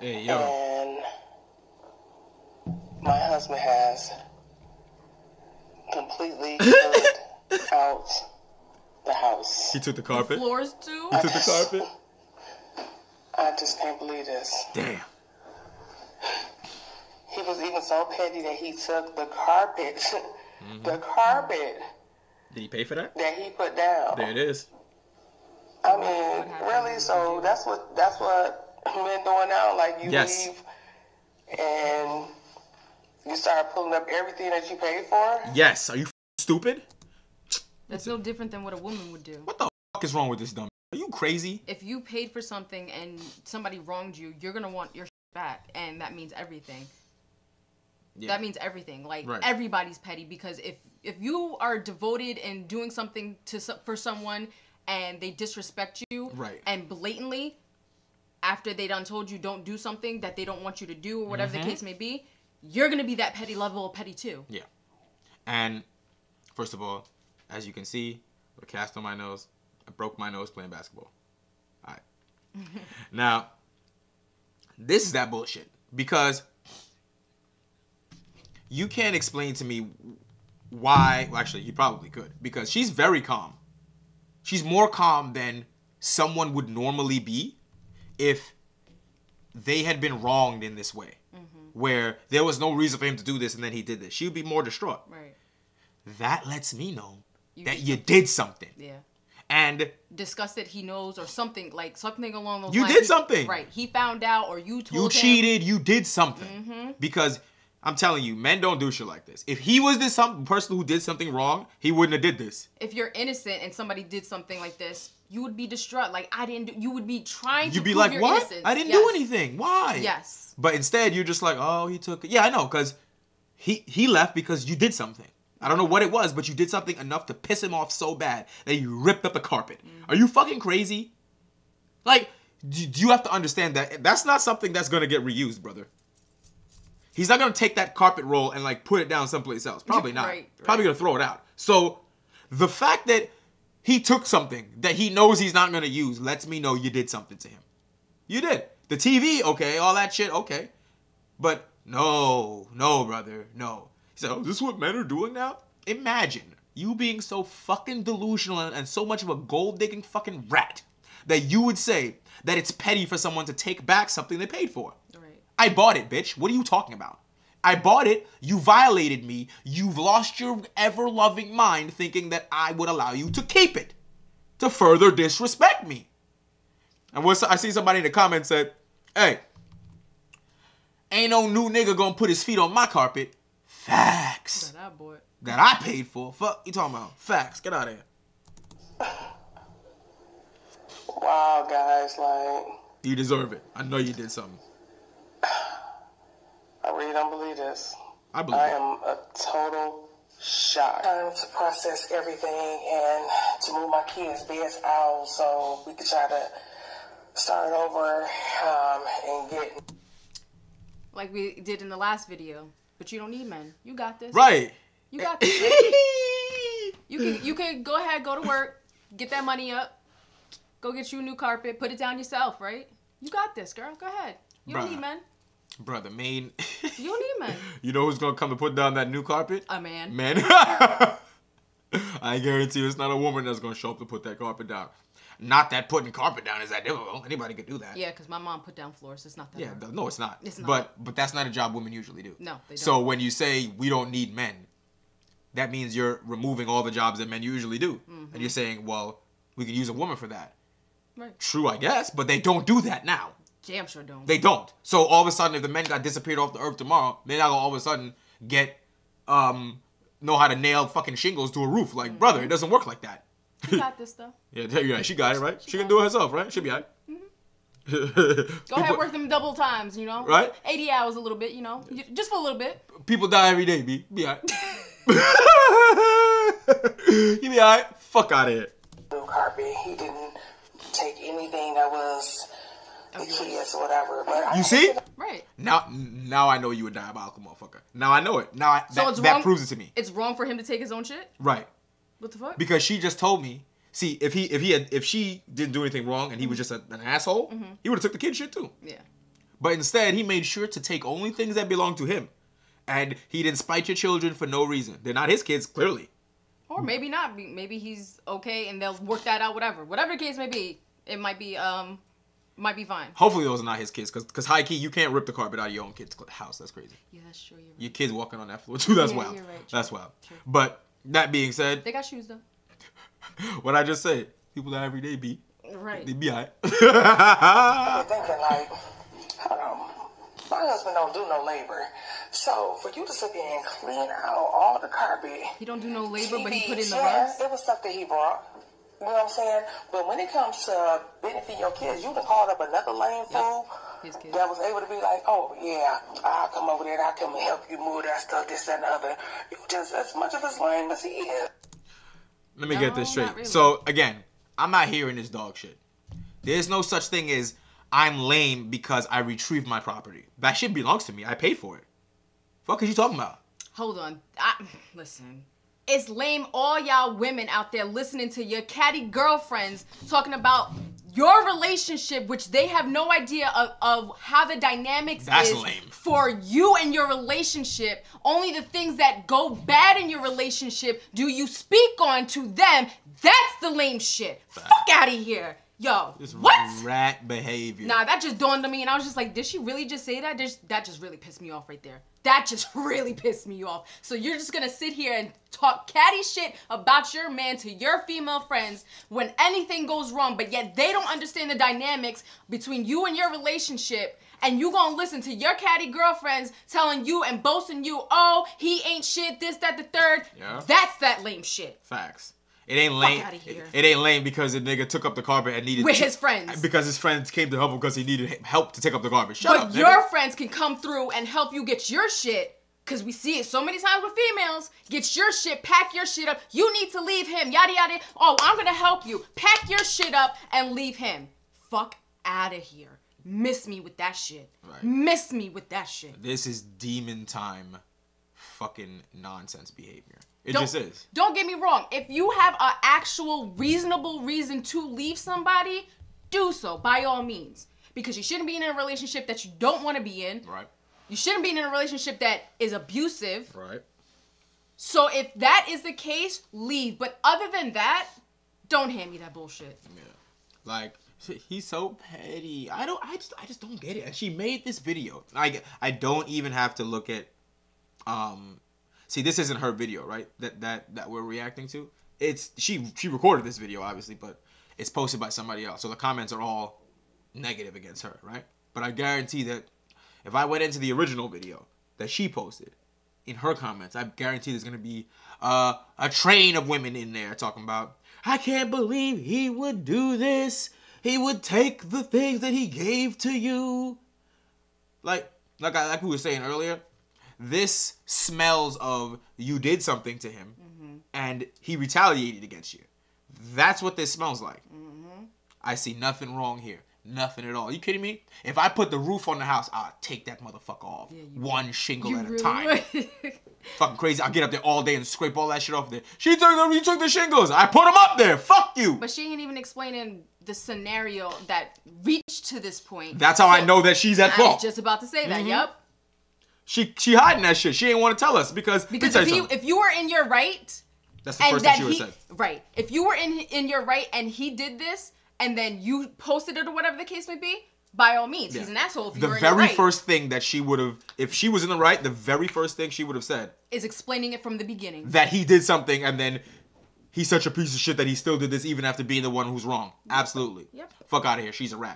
And my husband has completely cleared out the house. He took the carpet. The floors too. He took the carpet. I just can't believe this. Damn. He was even so petty that he took the carpet. The carpet. Did he pay for that? That he put down. There it is. I mean, really, so that's what men doing now. Like, you leave and you start pulling up everything that you paid for? Yes. Are you stupid? That's no different than what a woman would do. What the fuck is wrong with this dumb? Are you crazy? If you paid for something and somebody wronged you, you're going to want your shit back, and that means everything. Yeah. That means everything. Like, everybody's petty, because if you are devoted and doing something for someone and they disrespect you and blatantly, after they done told you don't do something that they don't want you to do or whatever the case may be, you're going to be that petty level of petty too. Yeah. And first of all, as you can see, with a cast on my nose, I broke my nose playing basketball. All right. Now, this is that bullshit, because you can't explain to me why, well, actually, you probably could, because she's very calm. She's more calm than someone would normally be if they had been wronged in this way, where there was no reason for him to do this and then he did this. She would be more distraught. Right. That lets me know that you did something. Yeah. And disgusted, he knows, or something, like something along those lines. You did something. Right. He found out, or you told him. You cheated. You did something. Because I'm telling you, men don't do shit like this. If he was this person who did something wrong, he wouldn't have did this. If you're innocent and somebody did something like this, you would be distraught. Like, I didn't do, you would be trying to prove your innocence. You'd be like, what? I didn't do anything. Why? Yes. But instead, you're just like, oh, he took it. Yeah, I know, because he left because you did something. I don't know what it was, but you did something enough to piss him off so bad that you ripped up the carpet. Are you fucking crazy? Like, do you have to understand that that's not something that's going to get reused, brother? He's not going to take that carpet roll and, like, put it down someplace else. Probably not. Probably going to throw it out. So the fact that he took something that he knows he's not going to use lets me know you did something to him. You did. The TV, okay, all that shit, okay. But no, no, brother, no. He said, oh, this is what men are doing now? Imagine you being so fucking delusional and so much of a gold-digging fucking rat that you would say that it's petty for someone to take back something they paid for. I bought it, bitch. What are you talking about? I bought it. You violated me. You've lost your ever-loving mind thinking that I would allow you to keep it, to further disrespect me. And I see somebody in the comments said, hey, ain't no new nigga gonna put his feet on my carpet. Facts. That I bought. That I paid for. Fuck you talking about. Facts. Get out of here. Wow, guys, like. You deserve it. I know you did something. I really don't believe this. I believe it. I am a total shock. Time to process everything and to move my kids' beds out so we could try to start over and get. Like we did in the last video. But you don't need men. You got this. Right. You got this. You can go ahead, go to work, get that money up, go get you a new carpet, put it down yourself, right? You got this, girl. Go ahead. You don't need men. Brother, man. You don't need men. You know who's going to come to put down that new carpet? A man. Men. I guarantee you it's not a woman that's going to show up to put that carpet down. Not that putting carpet down is that difficult. Anybody could do that. Yeah, because my mom put down floors. It's not that hard. No, it's not. It's not. But that's not a job women usually do. No, they don't. So when you say we don't need men, that means you're removing all the jobs that men usually do. And you're saying, well, we can use a woman for that. Right. True, I guess, but they don't do that now. Damn sure don't. They don't. So all of a sudden, if the men got disappeared off the earth tomorrow, they're not going to all of a sudden get, know how to nail fucking shingles to a roof. Like, brother, it doesn't work like that. She got this stuff. Yeah, she got it, right? She can do it herself, right? She'll be all right. Go ahead, work them double times, you know? Right? 80 hours a little bit, you know? Just for a little bit. People die every day, B. Be all right. You be all right. Fuck out of here. Blue carpet, he didn't take anything that was the kids or whatever. But you see? Right. Now I know you a diabolical motherfucker. Now I know it. Now that proves it to me. It's wrong for him to take his own shit? Right. What the fuck? Because she just told me. See, if she didn't do anything wrong and he was just an asshole, he would have took the kid shit too. Yeah. But instead, he made sure to take only things that belong to him. And he didn't spite your children for no reason. They're not his kids, clearly. Or maybe not. Maybe he's okay and they'll work that out, whatever. Whatever the case may be, it might be fine. Hopefully those are not his kids, because high key, you can't rip the carpet out of your own kid's house. That's crazy. Yeah, that's true. You're right. Your kids walking on that floor too. That's wild. You're right, that's wild. True. But that being said, they got shoes though. What I just said, people that every day be right. They be alright. I'm thinking like, I don't know. My husband don't do no labor, so for you to sit there and clean out all the carpet. He don't do no labor, but he put in the rest. It was stuff that he brought. You know what I'm saying? But when it comes to benefiting your kids, you done called up another lame fool that was able to be like, oh, yeah, I'll come over there and I'll come and help you move that stuff, this, that, and the other. You just as much of as lame as he is. Let me get this straight. Really. So, again, I'm not hearing this dog shit. There's no such thing as I'm lame because I retrieved my property. That shit belongs to me. I paid for it. Fuck is you talking about? Hold on. Listen. It's lame all y'all women out there listening to your catty girlfriends talking about your relationship, which they have no idea of how the dynamics is lame. For you and your relationship. Only the things that go bad in your relationship do you speak on to them. That's the lame shit. Fuck out of here. Yo, this what? Rat behavior. Nah, that just dawned on me and I was just like, did she really just say that? That just really pissed me off right there. That just really pissed me off. So you're just gonna sit here and talk catty shit about your man to your female friends when anything goes wrong, but yet they don't understand the dynamics between you and your relationship, and you gonna listen to your catty girlfriends telling you and boasting you, oh, he ain't shit, this, that, the third. Yeah. That's that lame shit. Facts. It ain't lame. Fuck out of here. It ain't lame because the nigga took up the carpet and needed with his friends. Because his friends came to help him because he needed help to take up the garbage. Shut up, nigga. But your friends can come through and help you get your shit. Cause we see it so many times with females. Get your shit, pack your shit up. You need to leave him. Yada yada. Oh, I'm gonna help you. Pack your shit up and leave him. Fuck out of here. Miss me with that shit. Right. Miss me with that shit. This is demon time. Fucking nonsense behavior. It just is. Don't get me wrong. If you have an actual reasonable reason to leave somebody, do so by all means. Because you shouldn't be in a relationship that you don't want to be in. Right. You shouldn't be in a relationship that is abusive. Right. So if that is the case, leave. But other than that, don't hand me that bullshit. Yeah. Like, he's so petty. I just don't get it. And she made this video. I don't even have to look at see, this isn't her video, right? That we're reacting to. It's she recorded this video, obviously, but it's posted by somebody else. So the comments are all negative against her, right? But I guarantee that if I went into the original video that she posted, in her comments, I guarantee there's gonna be a train of women in there talking about, I can't believe he would do this. He would take the things that he gave to you. Like we were saying earlier. This smells of you did something to him and he retaliated against you. That's what this smells like. I see nothing wrong here. Nothing at all. You kidding me? If I put the roof on the house, I'll take that motherfucker off. Yeah, one shingle at a time. Fucking crazy. I'll get up there all day and scrape all that shit off there. You took the shingles. I put them up there. Fuck you. But she ain't even explaining the scenario that reached to this point. That's how I know that she's at fault. I was just about to say that. Yep. She hiding that shit. She ain't want to tell us because if you were in your right, that's the first thing she would say. Right. If you were in your right and he did this and then you posted it or whatever the case may be, by all means, he's an asshole. If you were in the right, the very first thing that she would have, if she was in the right, the very first thing she would have said is explaining it from the beginning that he did something and then he's such a piece of shit that he still did this even after being the one who's wrong. Absolutely. Yep. Fuck out of here. She's a rat.